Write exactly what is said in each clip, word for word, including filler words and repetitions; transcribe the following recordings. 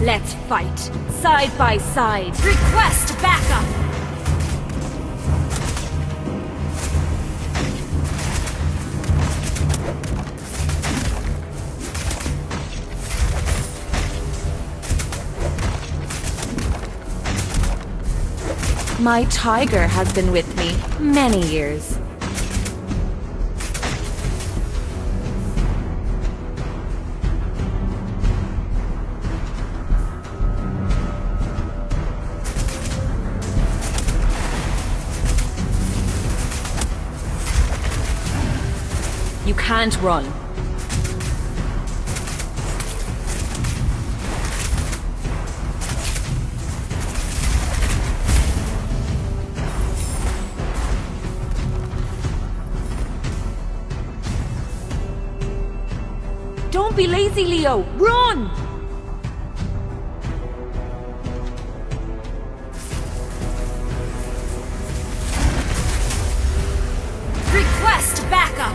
Let's fight, side by side. Request backup! My tiger has been with me many years. You can't run. Don't be lazy, Leo. Run! Request backup.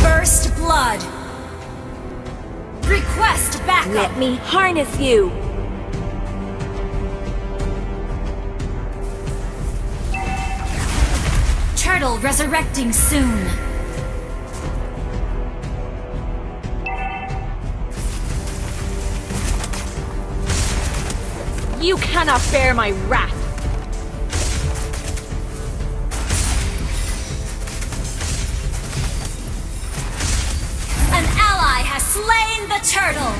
First blood. Request backup. Let me harness you. Turtle resurrecting soon. You cannot bear my wrath. Slain the turtle!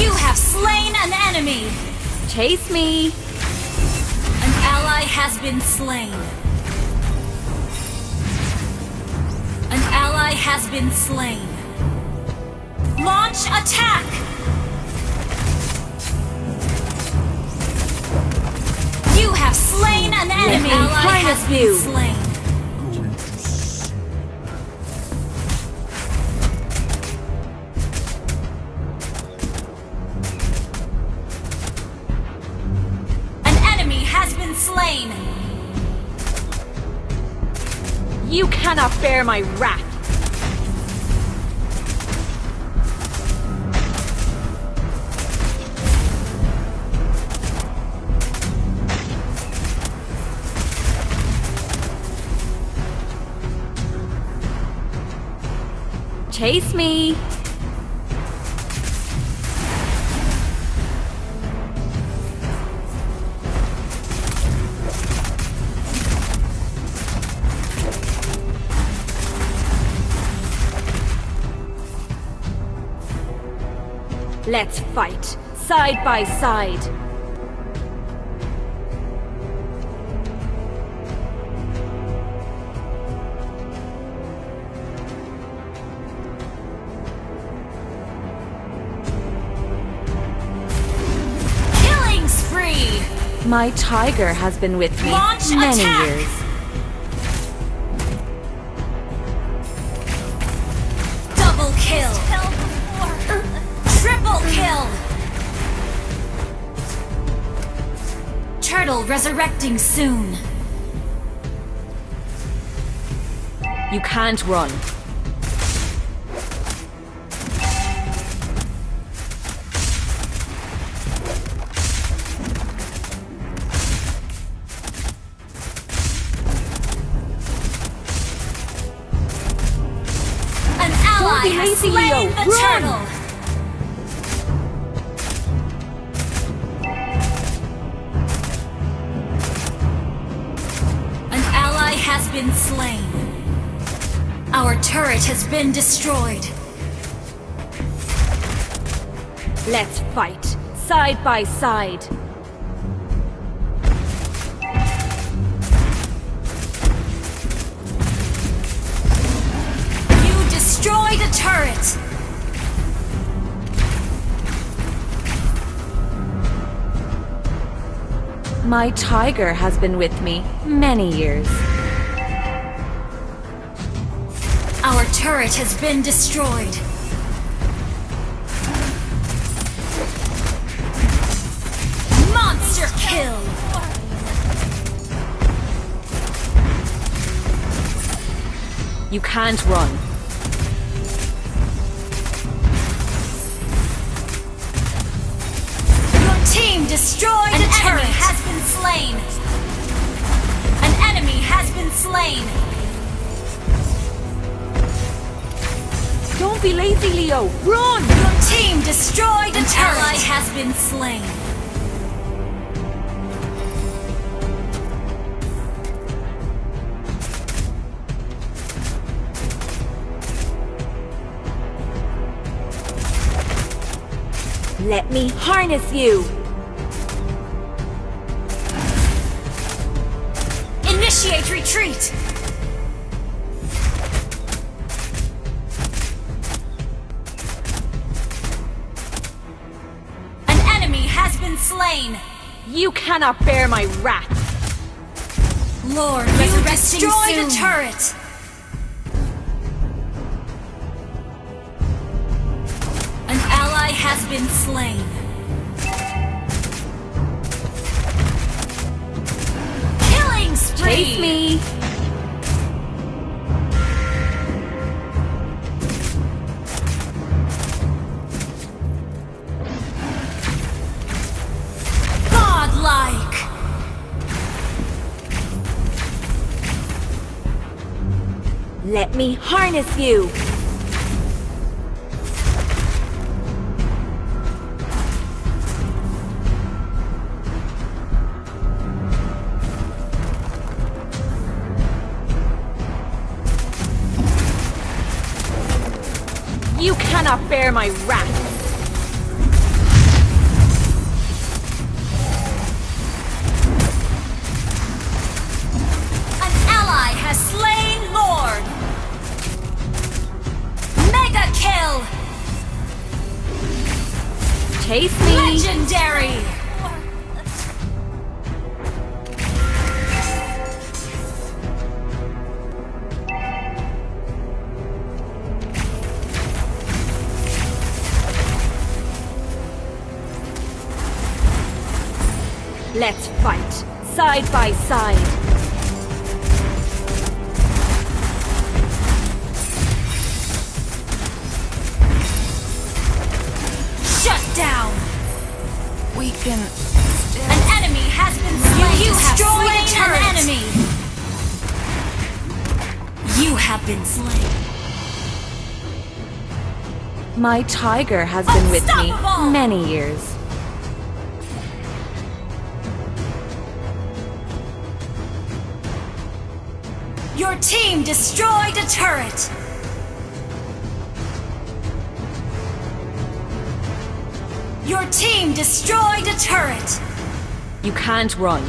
You have slain an enemy! Chase me! An ally has been slain. An ally has been slain. Launch attack! You have slain an enemy! An ally has been slain. Slain. You cannot bear my wrath. Chase me. Let's fight, side by side. Killing spree! My tiger has been with me Launch many attack. years. Double kill! Triple kill! Turtle resurrecting soon. You can't run. An ally has slain the turtle! Has been slain. Our turret has been destroyed. Let's fight. side by side. You destroyed a turret! My tiger has been with me many years. Our turret has been destroyed. Monster kill! You can't run. Your team destroyed a turret! An enemy has been slain! An enemy has been slain! Don't be lazy, Leo! Run! Your team destroyed a turret! An ally has been slain. Let me harness you! Initiate retreat! Slain. You cannot bear my wrath. Lord, you destroyed a turret. An ally has been slain. Killing spree. Chase me. Let me harness you! You cannot bear my wrath! An ally has slain Lord! Kill! Chase me! Legendary! Let's fight, side by side! We can... An enemy has been slain! You, you have slain an turret. enemy! You have been slain! My tiger has been with me many years. Your team destroyed a turret! Your team destroyed a turret! You can't run.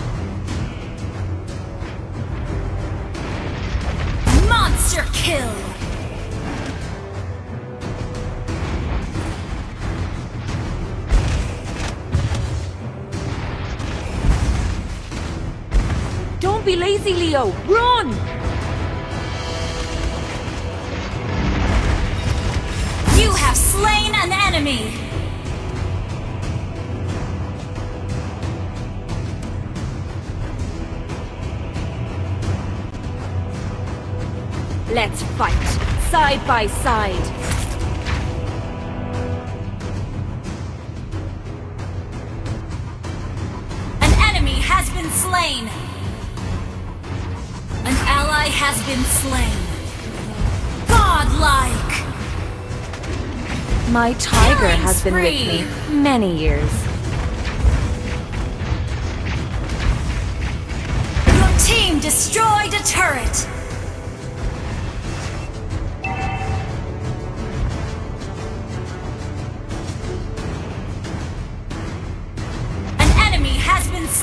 Monster kill! Don't be lazy, Leo! Run! You have slain an enemy! Let's fight, side by side. An enemy has been slain. An ally has been slain. Godlike! My tiger has been with me many years. Your team destroyed a turret.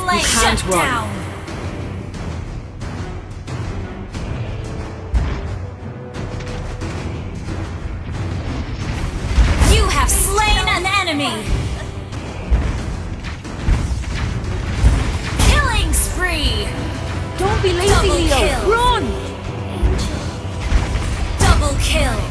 slain. Shut run. Down. You have slain an enemy. Killing spree. Don't be lazy, Leo. Run. Double kill.